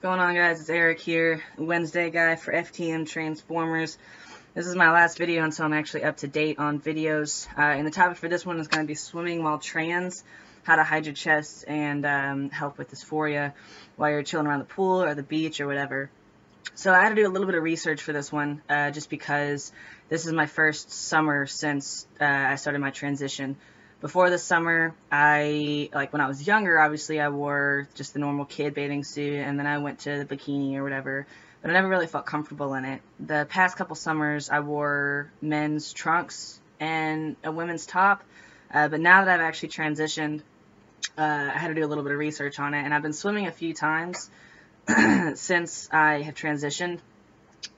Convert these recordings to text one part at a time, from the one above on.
What's going on, guys? It's Eric here, Wednesday guy for FTM Transformers. This is my last video until I'm actually up to date on videos. And the topic for this one is going to be swimming while trans, how to hide your chest and help with dysphoria while you're chilling around the pool or the beach or whatever. So I had to do a little bit of research for this one just because this is my first summer since I started my transition. Before this summer, when I was younger, obviously I wore just the normal kid bathing suit, and then I went to the bikini or whatever, but I never really felt comfortable in it. The past couple summers, I wore men's trunks and a women's top, but now that I've actually transitioned, I had to do a little bit of research on it, and I've been swimming a few times since I have transitioned.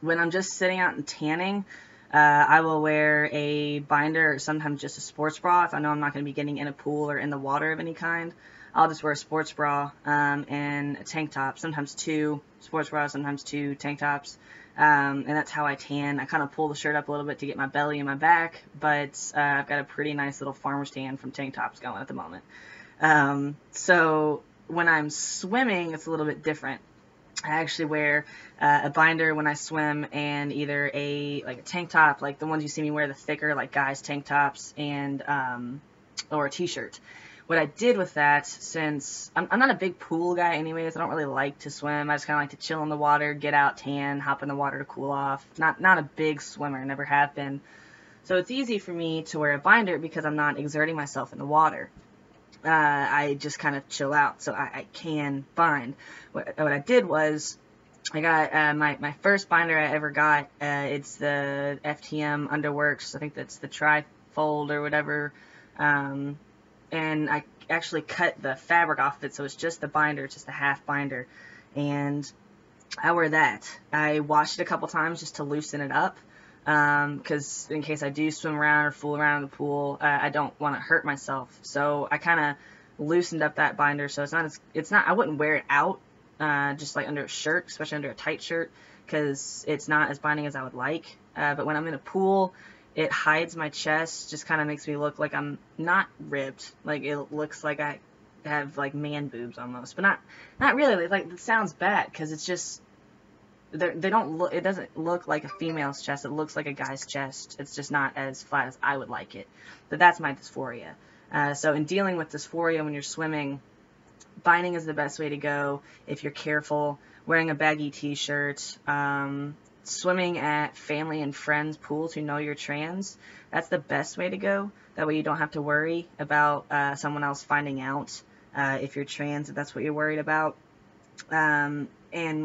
When I'm just sitting out and tanning, I will wear a binder or sometimes just a sports bra. If I know I'm not going to be getting in a pool or in the water of any kind, I'll just wear a sports bra and a tank top, sometimes two sports bras, sometimes two tank tops, and that's how I tan. I kind of pull the shirt up a little bit to get my belly and my back, but I've got a pretty nice little farmer's tan from tank tops going at the moment. So when I'm swimming, it's a little bit different. I actually wear a binder when I swim and either a tank top, like the ones you see me wear, the thicker like guys tank tops, and or a t-shirt. What I did with that, since I'm not a big pool guy anyways, I don't really like to swim. I just kind of like to chill in the water, get out, tan, hop in the water to cool off. Not a big swimmer, never have been. So it's easy for me to wear a binder because I'm not exerting myself in the water. I just kind of chill out, so I can bind. What I did was, I got my first binder I ever got. It's the FTM Underworks. I think that's the tri-fold or whatever. And I actually cut the fabric off of it, so it's just the binder, just a half binder. And I wear that. I washed it a couple times just to loosen it up, because in case I do swim around or fool around in the pool, I don't want to hurt myself. So I kind of loosened up that binder, so it's not I wouldn't wear it out just like under a shirt, especially under a tight shirt, because it's not as binding as I would like. But when I'm in a pool, it hides my chest, just kind of makes me look like I'm not ripped. Like it looks like I have like man boobs almost, but not really. Like it sounds bad because it's just, they don't look, it doesn't look like a female's chest, it looks like a guy's chest. It's just not as flat as I would like it. But that's my dysphoria. So in dealing with dysphoria when you're swimming, binding is the best way to go if you're careful. Wearing a baggy t-shirt, swimming at family and friends pools who know you're trans, that's the best way to go. That way you don't have to worry about someone else finding out if you're trans, if that's what you're worried about. And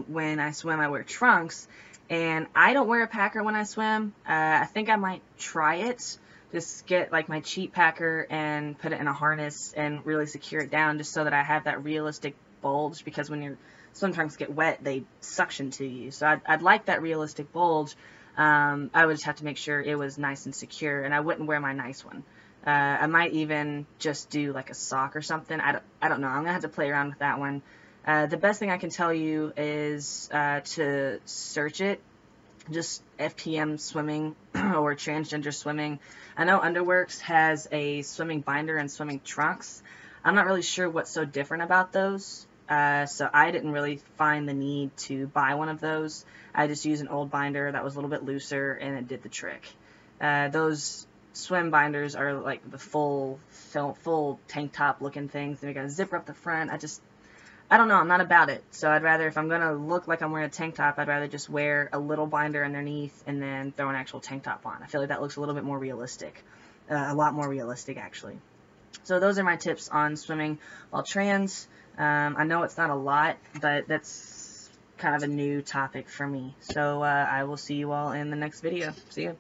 when I swim, I wear trunks, and I don't wear a packer when I swim. I think I might try it, just get like my cheap packer and put it in a harness and really secure it down, just so that I have that realistic bulge, because when your swim trunks get wet, they suction to you. So I'd like that realistic bulge. I would just have to make sure it was nice and secure, and I wouldn't wear my nice one. I might even just do like a sock or something. I don't know. I'm gonna have to play around with that one. The best thing I can tell you is to search it, just FTM swimming or transgender swimming. I know Underworks has a swimming binder and swimming trunks. I'm not really sure what's so different about those, so I didn't really find the need to buy one of those. I just used an old binder that was a little bit looser, and it did the trick. Those swim binders are like the full tank top looking things. They got a zipper up the front. I don't know, I'm not about it. So I'd rather, if I'm going to look like I'm wearing a tank top, I'd rather just wear a little binder underneath and then throw an actual tank top on. I feel like that looks a little bit more realistic, a lot more realistic actually. So those are my tips on swimming while trans. I know it's not a lot, but that's kind of a new topic for me. So I will see you all in the next video. See ya.